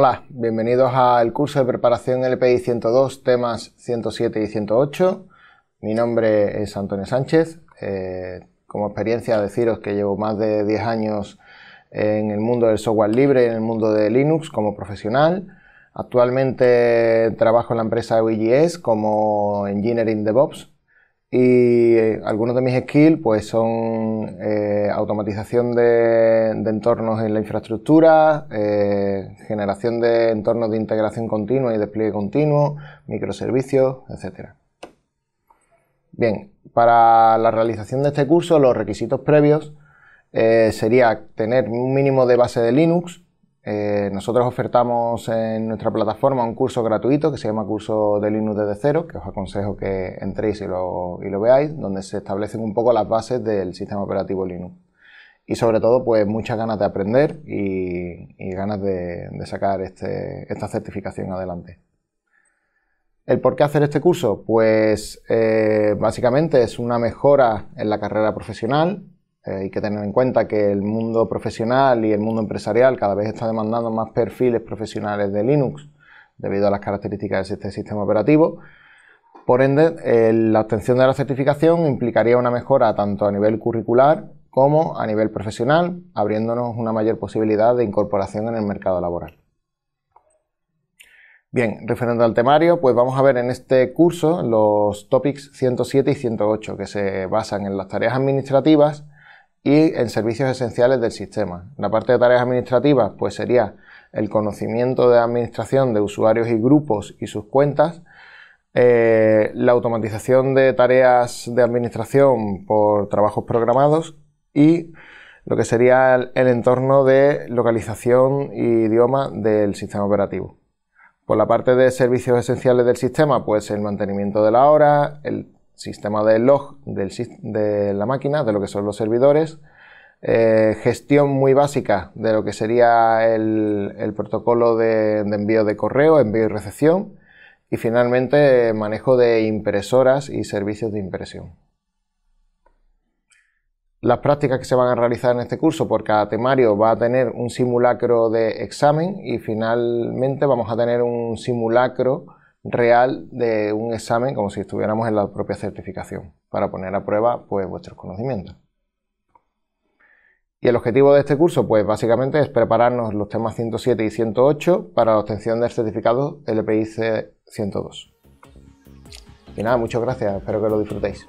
Hola, bienvenidos al curso de preparación LPI 102, temas 107 y 108. Mi nombre es Antonio Sánchez. Como experiencia deciros que llevo más de 10 años en el mundo del software libre y en el mundo de Linux como profesional. Actualmente trabajo en la empresa OEGS como Engineering DevOps y algunos de mis skills pues, son automatización de entornos en la infraestructura, generación de entornos de integración continua y despliegue continuo, microservicios, etc. Bien, para la realización de este curso los requisitos previos sería tener un mínimo de base de Linux. Nosotros ofertamos en nuestra plataforma un curso gratuito que se llama Curso de Linux desde cero, que os aconsejo que entréis y lo veáis, donde se establecen un poco las bases del sistema operativo Linux. Y sobre todo, pues muchas ganas de aprender y ganas de sacar esta certificación adelante. ¿El por qué hacer este curso? Pues básicamente es una mejora en la carrera profesional. Hay que tener en cuenta que el mundo profesional y el mundo empresarial cada vez está demandando más perfiles profesionales de Linux debido a las características de este sistema operativo. Por ende, la obtención de la certificación implicaría una mejora tanto a nivel curricular como a nivel profesional, abriéndonos una mayor posibilidad de incorporación en el mercado laboral. Bien, referente al temario, pues vamos a ver en este curso los topics 107 y 108 que se basan en las tareas administrativas y en servicios esenciales del sistema. La parte de tareas administrativas pues sería el conocimiento de administración de usuarios y grupos y sus cuentas, la automatización de tareas de administración por trabajos programados y lo que sería el entorno de localización y idioma del sistema operativo. Por la parte de servicios esenciales del sistema, pues el mantenimiento de la hora, el sistema de log de la máquina, de lo que son los servidores, gestión muy básica de lo que sería el protocolo de envío de correo, envío y recepción, y finalmente manejo de impresoras y servicios de impresión. Las prácticas que se van a realizar en este curso por cada temario va a tener un simulacro de examen y finalmente vamos a tener un simulacro real de un examen como si estuviéramos en la propia certificación para poner a prueba pues vuestros conocimientos. Y el objetivo de este curso pues básicamente es prepararnos los temas 107 y 108 para la obtención del certificado LPIC 102. Y nada, muchas gracias, espero que lo disfrutéis.